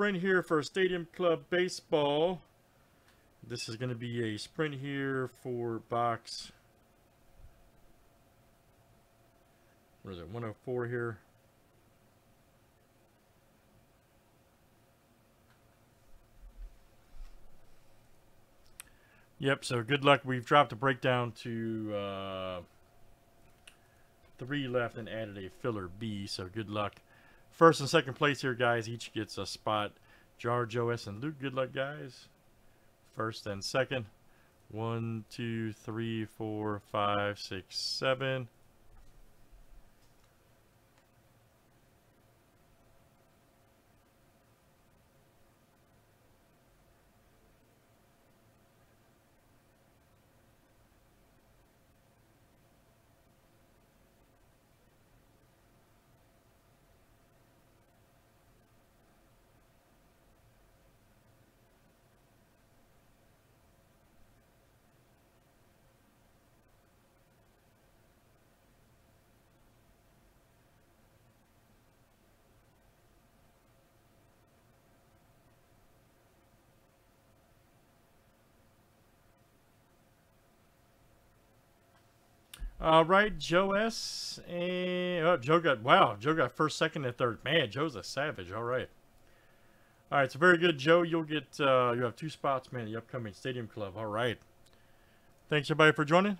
sprint here for Stadium Club baseball. This is going to be a sprint here for box, what is it, 104 here. Yep, so good luck. We've dropped a breakdown to 3 left and added a filler B, so good luck. First and second place here, guys, each gets a spot. Jar, Joe, S, and Luke, good luck, guys. First and second. 1, 2, 3, 4, 5, 6, 7. All right, Joe S. And oh, Joe got, wow, Joe got first, second, and third. Man, Joe's a savage. All right. All right, so very good, Joe. You'll get, you have 2 spots, man, in the upcoming Stadium Club. All right. Thanks, everybody, for joining.